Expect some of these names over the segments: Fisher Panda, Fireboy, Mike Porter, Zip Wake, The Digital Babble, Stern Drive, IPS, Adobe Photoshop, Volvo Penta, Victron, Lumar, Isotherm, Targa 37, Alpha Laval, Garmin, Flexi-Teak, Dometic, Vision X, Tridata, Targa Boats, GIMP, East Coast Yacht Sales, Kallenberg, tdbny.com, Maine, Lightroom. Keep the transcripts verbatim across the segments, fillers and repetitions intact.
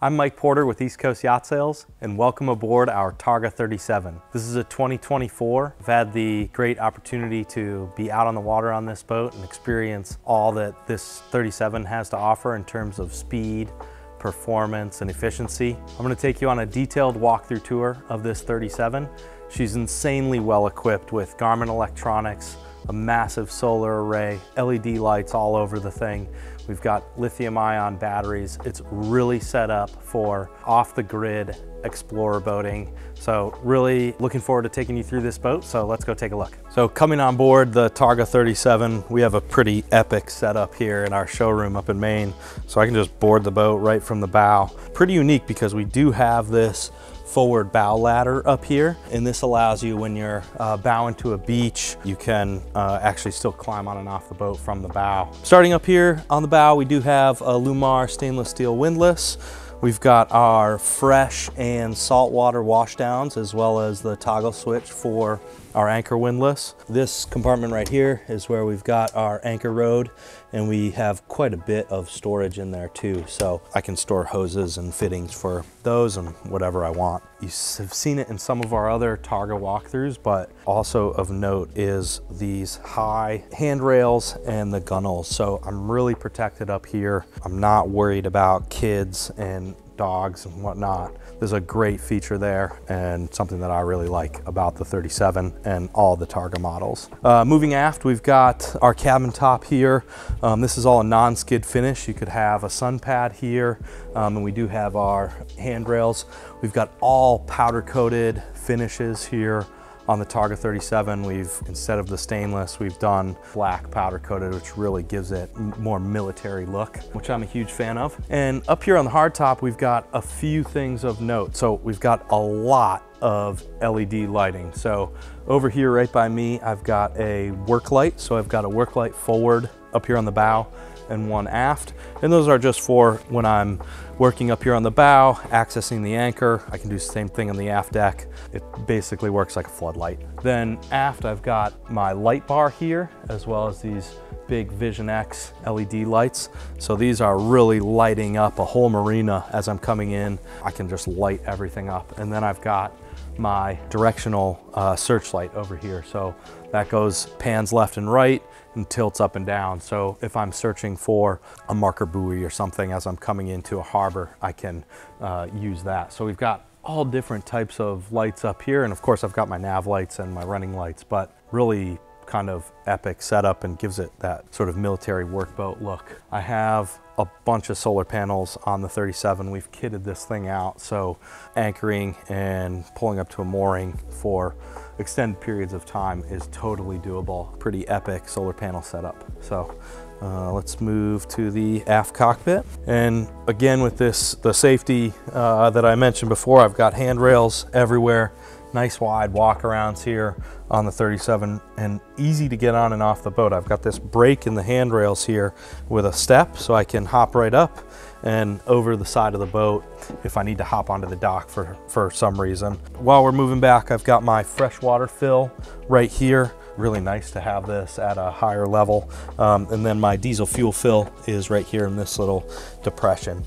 I'm Mike Porter with East Coast Yacht Sales, and welcome aboard our Targa thirty-seven. This is a twenty twenty-four. I've had the great opportunity to be out on the water on this boat and experience all that this thirty-seven has to offer in terms of speed, performance, and efficiency. I'm going to take you on a detailed walkthrough tour of this thirty-seven. She's insanely well equipped with Garmin electronics, a massive solar array, L E D lights all over the thing. We've got lithium ion batteries. It's really set up for off the grid explorer boating. So really looking forward to taking you through this boat. So let's go take a look. So coming on board the Targa thirty-seven, we have a pretty epic setup here in our showroom up in Maine. So I can just board the boat right from the bow. Pretty unique because we do have this forward bow ladder up here, and this allows you, when you're uh, bowing to a beach, you can uh, actually still climb on and off the boat from the bow. Starting up here on the bow, we do have a Lumar stainless steel windlass. We've got our fresh and saltwater washdowns, as well as the toggle switch for our anchor windlass. This compartment right here is where we've got our anchor rod, and we have quite a bit of storage in there too. So I can store hoses and fittings for those and whatever I want. You have seen it in some of our other Targa walkthroughs, but also of note is these high handrails and the gunnels. So I'm really protected up here. I'm not worried about kids and dogs and whatnot. There's a great feature there, and something that I really like about the thirty-seven and all the Targa models. Uh, moving aft, we've got our cabin top here. Um, this is all a non-skid finish. You could have a sun pad here, um, and we do have our handrails. We've got all powder coated finishes here. On the Targa thirty-seven, we've, instead of the stainless, we've done black powder coated, which really gives it more military look, which I'm a huge fan of. And up here on the hardtop, we've got a few things of note. So we've got a lot of L E D lighting. So over here right by me, I've got a work light. So I've got a work light forward up here on the bow and one aft. And those are just for when I'm working up here on the bow, accessing the anchor. I can do the same thing on the aft deck. It basically works like a floodlight. Then aft, I've got my light bar here, as well as these big Vision X L E D lights. So these are really lighting up a whole marina as I'm coming in. I can just light everything up. And then I've got my directional uh, searchlight over here. So that goes, pans left and right and tilts up and down. So if I'm searching for a marker buoy or something as I'm coming into a harbor, I can uh, use that. So we've got all different types of lights up here. And of course I've got my nav lights and my running lights, but really kind of epic setup and gives it that sort of military workboat look. I have a bunch of solar panels on the thirty-seven. We've kitted this thing out, so anchoring and pulling up to a mooring for extended periods of time is totally doable. Pretty epic solar panel setup. So uh, let's move to the aft cockpit. And again, with this, the safety uh, that I mentioned before, I've got handrails everywhere. Nice wide walk arounds here on the thirty-seven, and easy to get on and off the boat. I've got this break in the handrails here with a step, so I can hop right up and over the side of the boat if I need to hop onto the dock for, for some reason. While we're moving back, I've got my freshwater fill right here. Really nice to have this at a higher level. Um, and then my diesel fuel fill is right here in this little depression.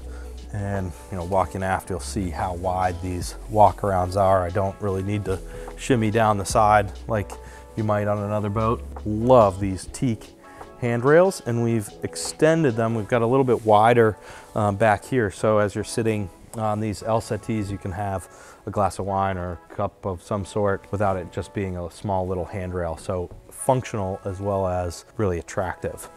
And you know, walking aft, you'll see how wide these walkarounds are. I don't really need to shimmy down the side like you might on another boat. Love these teak handrails, and we've extended them. We've got a little bit wider um, back here. So as you're sitting on these L settees, you can have a glass of wine or a cup of some sort without it just being a small little handrail. So functional as well as really attractive.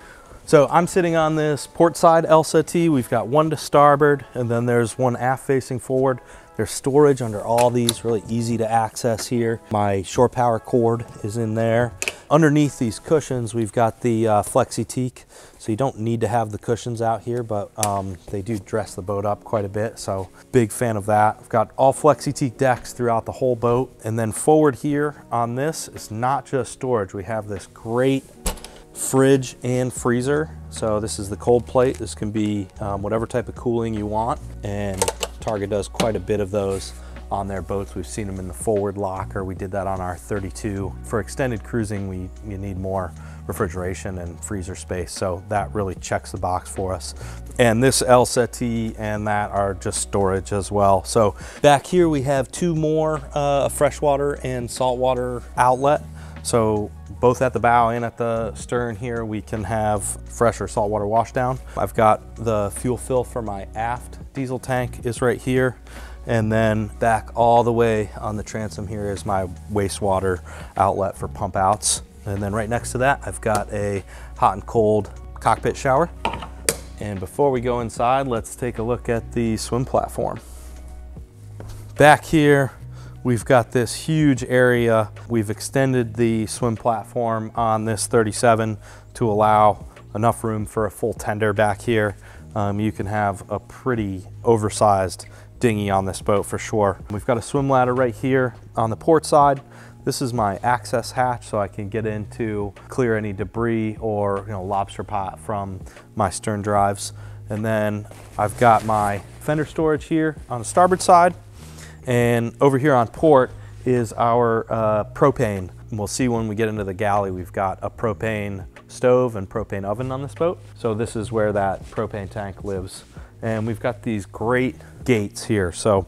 So I'm sitting on this port side L settee. We've got one to starboard, and then there's one aft facing forward. There's storage under all these, really easy to access here. My shore power cord is in there. Underneath these cushions, we've got the uh, Flexi-Teak. So you don't need to have the cushions out here, but um, they do dress the boat up quite a bit. So big fan of that. I've got all Flexi-Teak decks throughout the whole boat. And then forward here on this, it's not just storage. We have this great fridge and freezer. So this is the cold plate. This can be um, whatever type of cooling you want, and Targa does quite a bit of those on their boats. We've seen them in the forward locker. We did that on our thirty-two. For extended cruising, we you need more refrigeration and freezer space. So that really checks the box for us. And this L settee and that are just storage as well. So back here we have two more uh, freshwater and saltwater outlet. So both at the bow and at the stern here, we can have fresh or saltwater washdown. I've got the fuel fill for my aft diesel tank is right here. And then back all the way on the transom here is my wastewater outlet for pump outs. And then right next to that, I've got a hot and cold cockpit shower. And before we go inside, let's take a look at the swim platform. Back here, we've got this huge area. We've extended the swim platform on this thirty-seven to allow enough room for a full tender back here. Um, you can have a pretty oversized dinghy on this boat for sure. We've got a swim ladder right here on the port side. This is my access hatch, so I can get in to clear any debris or you know lobster pot from my stern drives. And then I've got my fender storage here on the starboard side. And over here on port is our uh, propane. And we'll see when we get into the galley, we've got a propane stove and propane oven on this boat. So this is where that propane tank lives. And we've got these great gates here. So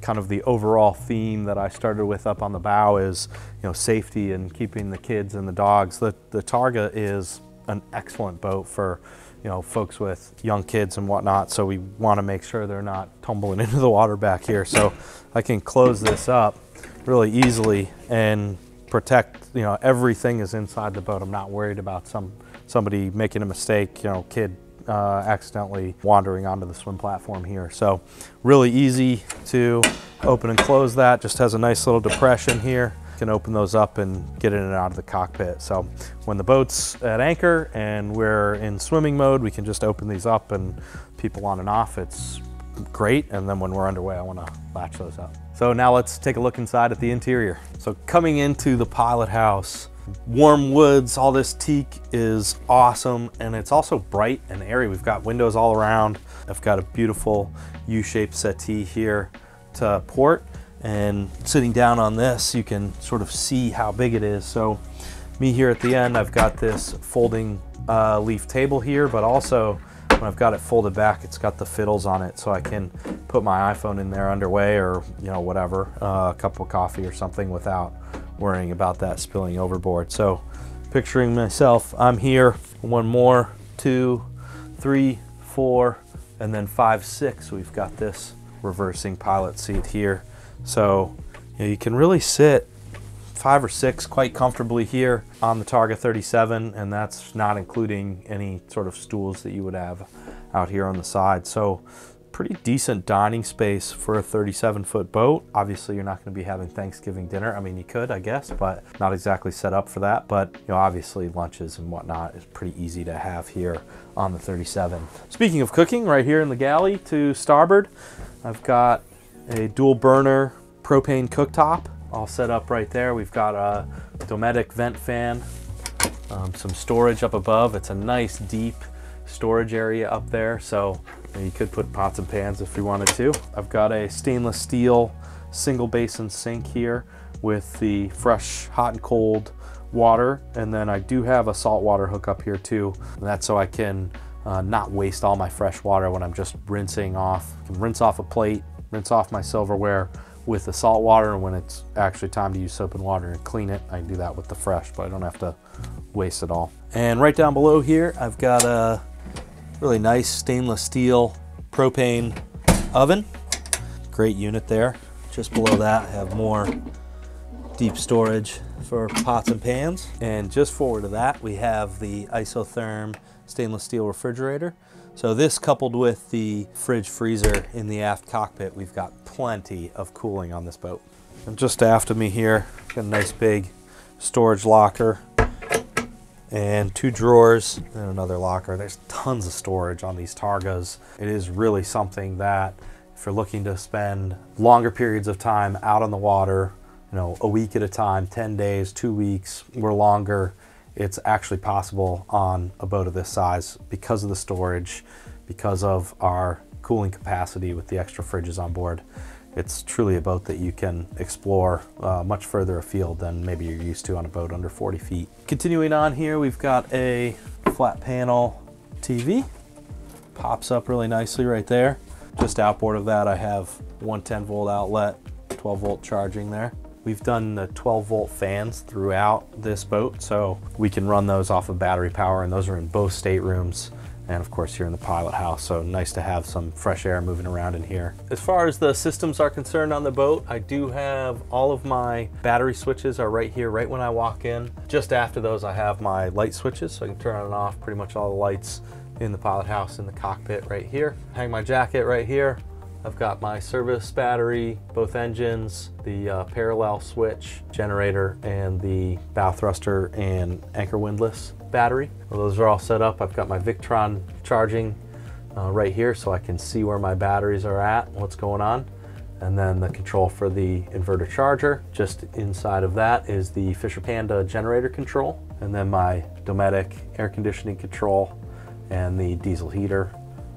kind of the overall theme that I started with up on the bow is you know safety and keeping the kids and the dogs. The, the Targa is an excellent boat for you know folks with young kids and whatnot, so we want to make sure they're not tumbling into the water back here. So I can close this up really easily and protect, you know everything is inside the boat. I'm not worried about some somebody making a mistake, you know kid Uh, accidentally wandering onto the swim platform here. So really easy to open and close that. Just has a nice little depression here. You can open those up and get in and out of the cockpit. So when the boat's at anchor and we're in swimming mode, we can just open these up and people on and off. It's great. And then when we're underway, I want to latch those up. So now let's take a look inside at the interior. So coming into the pilot house, warm woods, all this teak is awesome, and it's also bright and airy. We've got windows all around. I've got a beautiful U-shaped settee here to port, and sitting down on this, you can sort of see how big it is. So me here at the end, I've got this folding uh, leaf table here, but also when I've got it folded back, it's got the fiddles on it, so I can put my iPhone in there underway or you know whatever, uh, a cup of coffee or something without worrying about that spilling overboard. So picturing myself, I'm here, one more, two, three, four, and then five, six. We've got this reversing pilot seat here. So you know, you can really sit five or six quite comfortably here on the Targa thirty-seven, and that's not including any sort of stools that you would have out here on the side. So pretty decent dining space for a thirty-seven foot boat. Obviously you're not gonna be having Thanksgiving dinner. I mean, you could, I guess, but not exactly set up for that. But you know, obviously lunches and whatnot is pretty easy to have here on the thirty-seven. Speaking of cooking, right here in the galley to starboard, I've got a dual burner propane cooktop all set up right there. We've got a Dometic vent fan, um, some storage up above. It's a nice deep storage area up there. So you could put pots and pans if you wanted to. I've got a stainless steel single basin sink here with the fresh hot and cold water. And then I do have a salt water hookup here too. And that's so I can uh, not waste all my fresh water when I'm just rinsing off. I can rinse off a plate, rinse off my silverware with the salt water. And when it's actually time to use soap and water and clean it, I can do that with the fresh, but I don't have to waste it all. And right down below here, I've got a really nice stainless steel propane oven. Great unit there. Just below that, I have more deep storage for pots and pans. And just forward of that, we have the Isotherm stainless steel refrigerator. So this, coupled with the fridge freezer in the aft cockpit, we've got plenty of cooling on this boat. And just aft of me here, got a nice big storage locker and two drawers and another locker. There's tons of storage on these Targas. It is really something that if you're looking to spend longer periods of time out on the water, you know, a week at a time, ten days, two weeks, or longer, it's actually possible on a boat of this size because of the storage, because of our cooling capacity with the extra fridges on board. It's truly a boat that you can explore uh, much further afield than maybe you're used to on a boat under forty feet. Continuing on here, we've got a flat panel T V. Pops up really nicely right there. Just outboard of that, I have one ten volt outlet, twelve volt charging there. We've done the twelve volt fans throughout this boat, so we can run those off of battery power, and those are in both staterooms. And of course here in the pilot house, so nice to have some fresh air moving around in here. As far as the systems are concerned on the boat, I do have all of my battery switches are right here, right when I walk in. Just after those, I have my light switches, so I can turn on and off pretty much all the lights in the pilot house, in the cockpit right here. Hang my jacket right here. I've got my service battery, both engines, the uh, parallel switch, generator, and the bow thruster and anchor windlass battery. Well, those are all set up. I've got my Victron charging uh, right here, so I can see where my batteries are at, what's going on. And then the control for the inverter charger. Just inside of that is the Fisher Panda generator control, and then my Dometic air conditioning control and the diesel heater.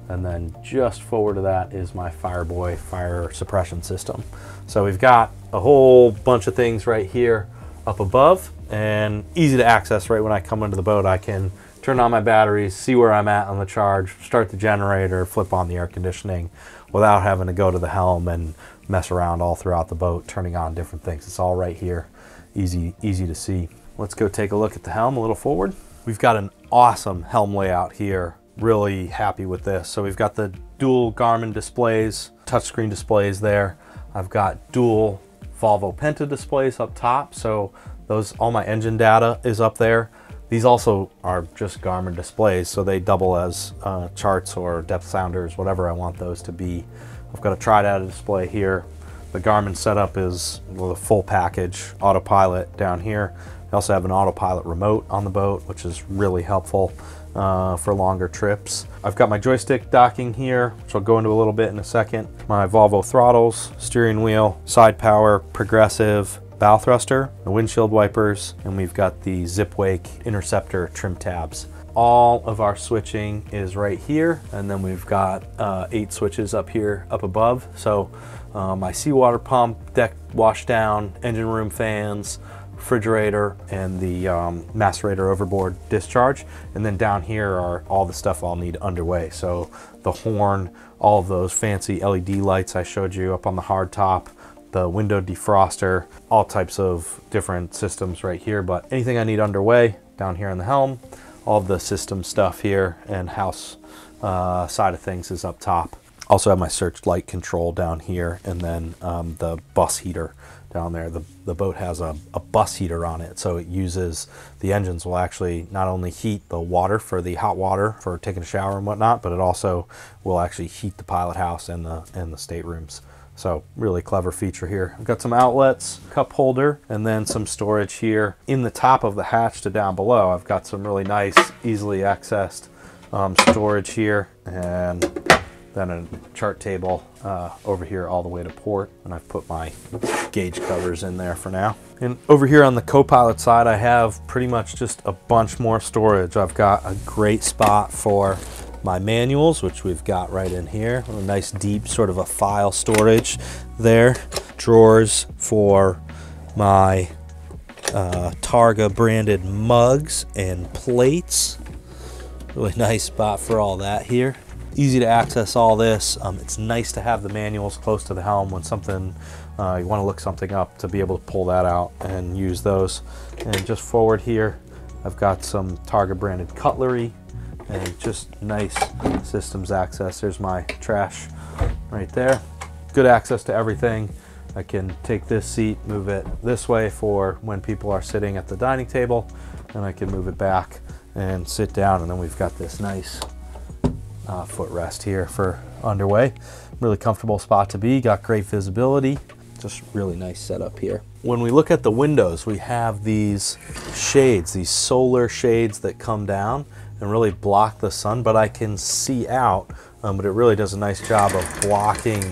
And then just forward of that is my Fireboy fire suppression system. So we've got a whole bunch of things right here up above, and easy to access right when I come into the boat. I can turn on my batteries, see where I'm at on the charge, start the generator, flip on the air conditioning without having to go to the helm and mess around all throughout the boat, turning on different things. It's all right here, easy, easy to see. Let's go take a look at the helm a little forward. We've got an awesome helm layout here. Really happy with this. So we've got the dual Garmin displays, touchscreen displays there. I've got dual Volvo Penta displays up top. So those, all my engine data is up there. These also are just Garmin displays, so they double as uh, charts or depth sounders, whatever I want those to be. I've got a Tridata display here. The Garmin setup is the full package, autopilot down here. I also have an autopilot remote on the boat, which is really helpful uh, for longer trips. I've got my joystick docking here, which I'll go into a little bit in a second. My Volvo throttles, steering wheel, side power, progressive, bow thruster, the windshield wipers, and we've got the Zip Wake interceptor trim tabs. All of our switching is right here, and then we've got uh, eight switches up here, up above. So uh, my seawater pump, deck wash down, engine room fans, refrigerator, and the um, macerator overboard discharge. And then down here are all the stuff I'll need underway. So the horn, all of those fancy L E D lights I showed you up on the hard top, the window defroster, all types of different systems right here. But anything I need underway down here in the helm, all of the system stuff here, and house uh, side of things is up top. Also have my search light control down here, and then um, the bus heater down there. The, the boat has a, a bus heater on it, so it uses, the engines will actually not only heat the water for the hot water for taking a shower and whatnot, but it also will actually heat the pilot house and the, and the staterooms. So really clever feature here. I've got some outlets, cup holder, and then some storage here. In the top of the hatch to down below, I've got some really nice, easily accessed um, storage here, and then a chart table uh, over here all the way to port. And I've put my gauge covers in there for now. And over here on the co-pilot side, I have pretty much just a bunch more storage. I've got a great spot for my manuals, which we've got right in here. A nice deep sort of a file storage there. Drawers for my uh, Targa branded mugs and plates. Really nice spot for all that here. Easy to access all this. Um, it's nice to have the manuals close to the helm when something, uh, you want to look something up, to be able to pull that out and use those. And just forward here, I've got some Targa branded cutlery and just nice systems access. There's my trash right there. Good access to everything. I can take this seat, move it this way for when people are sitting at the dining table, and I can move it back and sit down. And then we've got this nice Uh, footrest here for underway. Really comfortable spot to be, got great visibility. Just really nice setup here. When we look at the windows, we have these shades, these solar shades that come down and really block the sun, but I can see out, um, but it really does a nice job of blocking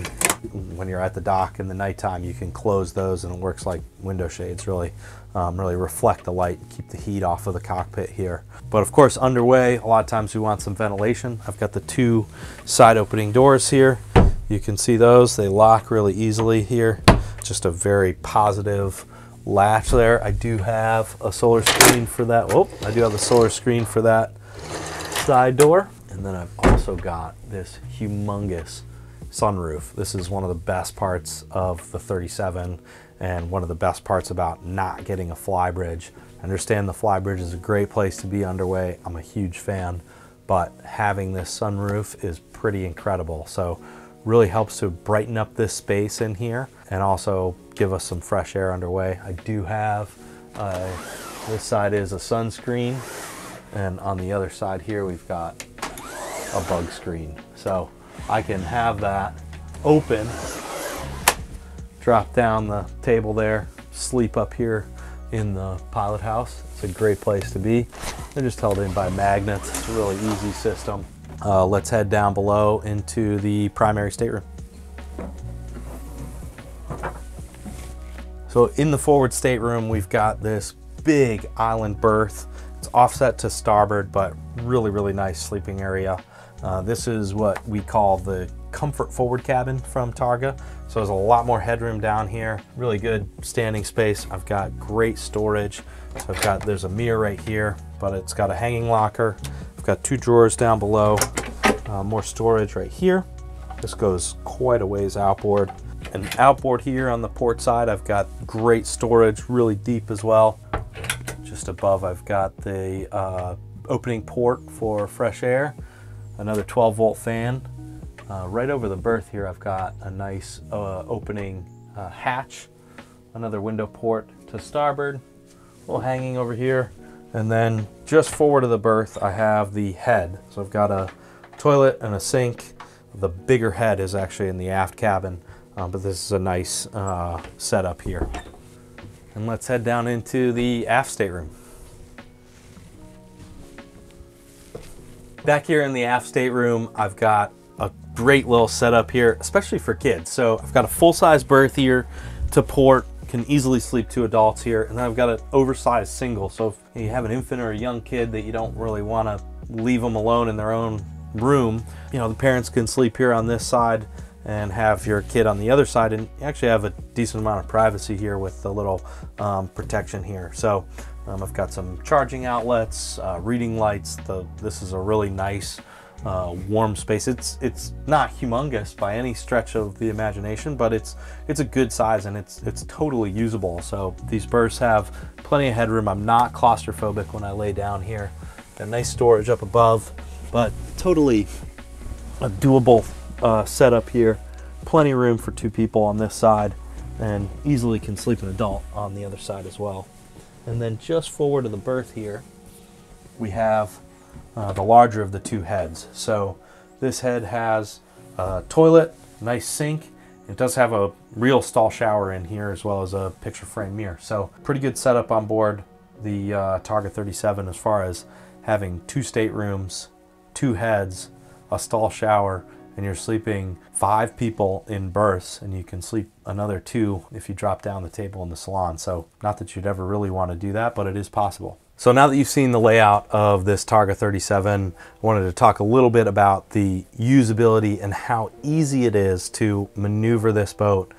when you're at the dock in the nighttime, you can close those and it works like window shades, really, um, really reflect the light and keep the heat off of the cockpit here. But of course, underway, a lot of times we want some ventilation. I've got the two side opening doors here. You can see those, they lock really easily here. Just a very positive latch there. I do have a solar screen for that. Oh, I do have a solar screen for that side door. And then I've also got this humongous sunroof. This is one of the best parts of the thirty-seven and one of the best parts about not getting a flybridge. I understand the flybridge is a great place to be underway. I'm a huge fan, but having this sunroof is pretty incredible. So really helps to brighten up this space in here and also give us some fresh air underway. I do have, uh, this side is a sunscreen, and on the other side here we've got a bug screen. So I can have that open, drop down the table there, sleep up here in the pilot house. It's a great place to be. They're just held in by magnets. It's a really easy system. Uh, let's head down below into the primary stateroom. So in the forward stateroom, we've got this big island berth. It's offset to starboard, but really, really nice sleeping area. Uh, this is what we call the comfort forward cabin from Targa. So there's a lot more headroom down here. Really good standing space. I've got great storage. So I've got, there's a mirror right here, but it's got a hanging locker. I've got two drawers down below. Uh, more storage right here. This goes quite a ways outboard. And outboard here on the port side, I've got great storage, really deep as well. Just above, I've got the uh, opening port for fresh air. Another twelve volt fan. Uh, right over the berth here, I've got a nice uh, opening uh, hatch, another window port to starboard, a little hanging over here. And then just forward of the berth, I have the head. So I've got a toilet and a sink. The bigger head is actually in the aft cabin, um, but this is a nice uh, setup here. And let's head down into the aft stateroom. Back here in the aft stateroom, I've got a great little setup here, especially for kids. So I've got a full-size berth here to port, can easily sleep two adults here. And then I've got an oversized single. So if you have an infant or a young kid that you don't really want to leave them alone in their own room, you know, the parents can sleep here on this side and have your kid on the other side, and actually have a decent amount of privacy here with the little um, protection here. So um, I've got some charging outlets, uh, reading lights. The, this is a really nice Uh, warm space. It's it's not humongous by any stretch of the imagination, but it's it's a good size and it's it's totally usable. So these berths have plenty of headroom. I'm not claustrophobic when I lay down here. Got nice storage up above, but totally a doable uh, setup here. Plenty of room for two people on this side, and easily can sleep an adult on the other side as well. And then just forward of the berth here, we have Uh, the larger of the two heads. So this head has a toilet, nice sink. It does have a real stall shower in here as well as a picture frame mirror. So pretty good setup on board the uh, Targa thirty-seven as far as having two staterooms, two heads, a stall shower, and you're sleeping five people in berths, and you can sleep another two if you drop down the table in the salon. So not that you'd ever really want to do that, but it is possible. So now that you've seen the layout of this Targa thirty-seven, I wanted to talk a little bit about the usability and how easy it is to maneuver this boat.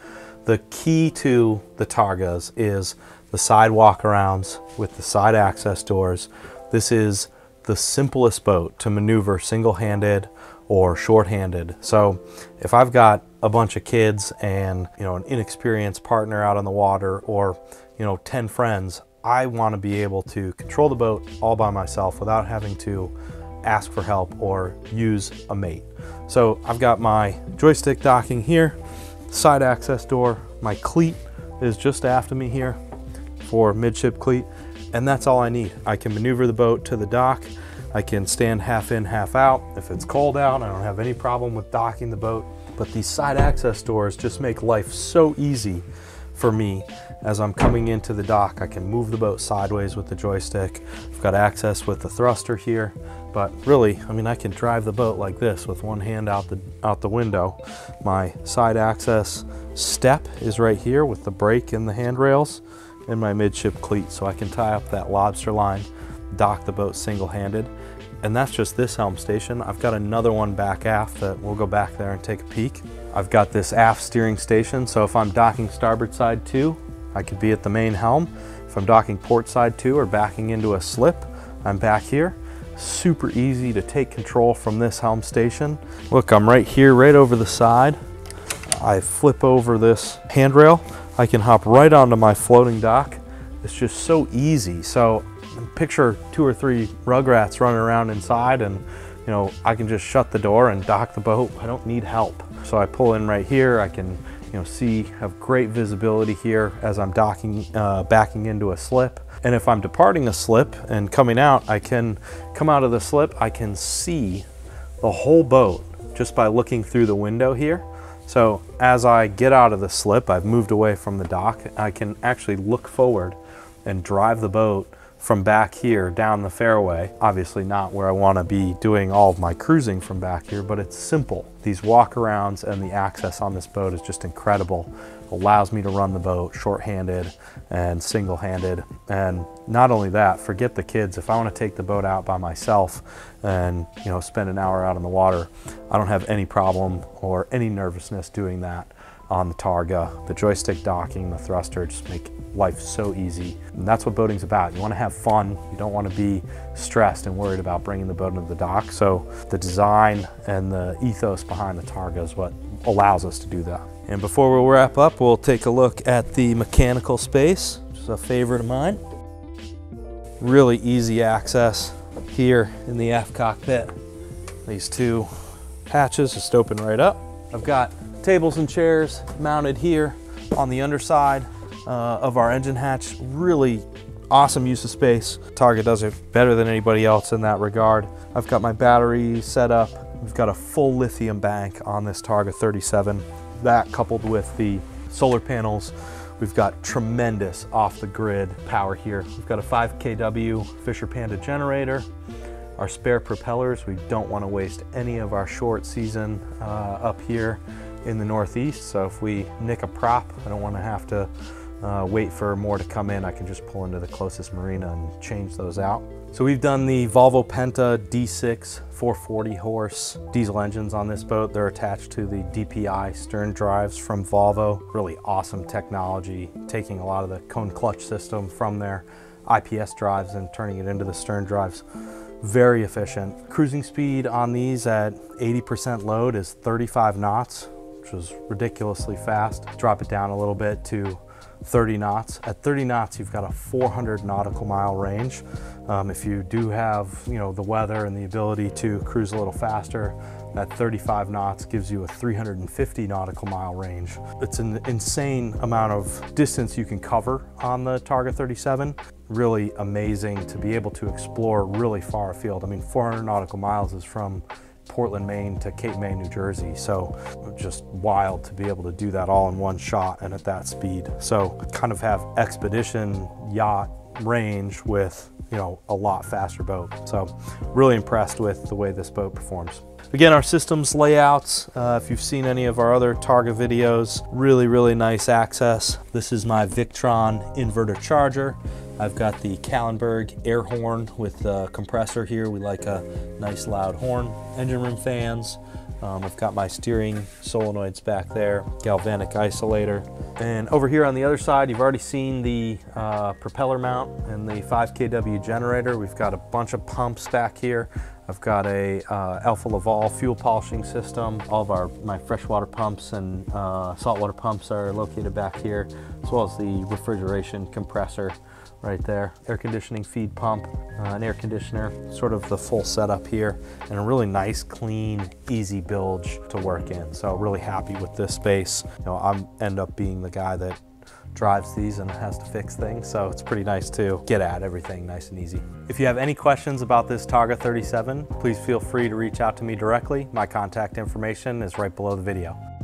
The key to the Targas is the side walkarounds with the side access doors. This is the simplest boat to maneuver single-handed or short-handed. So if I've got a bunch of kids and, you know, an inexperienced partner out on the water, or, you know, ten friends, I want to be able to control the boat all by myself without having to ask for help or use a mate. So I've got my joystick docking here, side access door, my cleat is just aft of me here for midship cleat, and that's all I need. I can maneuver the boat to the dock. I can stand half in, half out. If it's cold out, I don't have any problem with docking the boat, but these side access doors just make life so easy for me. As I'm coming into the dock, I can move the boat sideways with the joystick. I've got access with the thruster here, but really, I mean, I can drive the boat like this with one hand out the, out the window. My side access step is right here with the brake and the handrails and my midship cleat. So I can tie up that lobster line, dock the boat single-handed. And that's just this helm station. I've got another one back aft that we'll go back there and take a peek. I've got this aft steering station, so if I'm docking starboard side too, I could be at the main helm. If I'm docking port side too or backing into a slip, I'm back here. Super easy to take control from this helm station. Look, I'm right here, right over the side. I flip over this handrail. I can hop right onto my floating dock. It's just so easy. So picture two or three rugrats running around inside, and you know, I can just shut the door and dock the boat. I don't need help. So I pull in right here. I can, you know, see, have great visibility here as I'm docking, uh, backing into a slip. And if I'm departing a slip and coming out, I can come out of the slip. I can see the whole boat just by looking through the window here. So as I get out of the slip, I've moved away from the dock. I can actually look forward and drive the boat from back here down the fairway. Obviously not where I want to be doing all of my cruising from back here, but it's simple. These walkarounds and the access on this boat is just incredible. Allows me to run the boat shorthanded and single-handed. And not only that, forget the kids. If I want to take the boat out by myself and, you know, spend an hour out on the water, I don't have any problem or any nervousness doing that on the Targa. The joystick docking, the thruster, just make life so easy. And that's what boating's about. You want to have fun. You don't want to be stressed and worried about bringing the boat into the dock. So the design and the ethos behind the Targa is what allows us to do that. And before we wrap up, we'll take a look at the mechanical space, which is a favorite of mine. Really easy access here in the aft cockpit. These two hatches just open right up. I've got tables and chairs mounted here on the underside uh, of our engine hatch. Really awesome use of space. Targa does it better than anybody else in that regard. I've got my battery set up. We've got a full lithium bank on this Targa thirty-seven. That coupled with the solar panels, we've got tremendous off the grid power here. We've got a five kilowatt Fisher Panda generator. Our spare propellers, we don't want to waste any of our short season uh, up here in the Northeast. So if we nick a prop, I don't want to have to uh, wait for more to come in. I can just pull into the closest marina and change those out. So we've done the Volvo Penta D six four forty horse diesel engines on this boat. They're attached to the D P I stern drives from Volvo. Really awesome technology, taking a lot of the cone clutch system from their I P S drives and turning it into the stern drives. Very efficient. Cruising speed on these at eighty percent load is thirty-five knots. Which was ridiculously fast. Drop it down a little bit to thirty knots. At thirty knots, you've got a four hundred nautical mile range. Um, if you do have, you know, the weather and the ability to cruise a little faster, that thirty-five knots gives you a three hundred fifty nautical mile range. It's an insane amount of distance you can cover on the Targa thirty-seven. Really amazing to be able to explore really far afield. I mean, four hundred nautical miles is from Portland, Maine to Cape May, New Jersey. So just wild to be able to do that all in one shot and at that speed. So kind of have expedition yacht range with, you know, a lot faster boat. So really impressed with the way this boat performs. Again, our systems layouts, uh, if you've seen any of our other Targa videos, really, really nice access. This is my Victron inverter charger. I've got the Kallenberg air horn with the compressor here. We like a nice loud horn. Engine room fans. Um, I've got my steering solenoids back there, galvanic isolator. And over here on the other side, you've already seen the uh, propeller mount and the five kilowatt generator. We've got a bunch of pumps back here. I've got a uh, Alpha Laval fuel polishing system. All of our, my freshwater pumps and uh, saltwater pumps are located back here, as well as the refrigeration compressor right there. Air conditioning feed pump, uh, an air conditioner, sort of the full setup here, and a really nice, clean, easy bilge to work in. So really happy with this space. You know, I end up being the guy that drives these and has to fix things, so it's pretty nice to get at everything nice and easy. If you have any questions about this Targa thirty-seven, please feel free to reach out to me directly. My contact information is right below the video.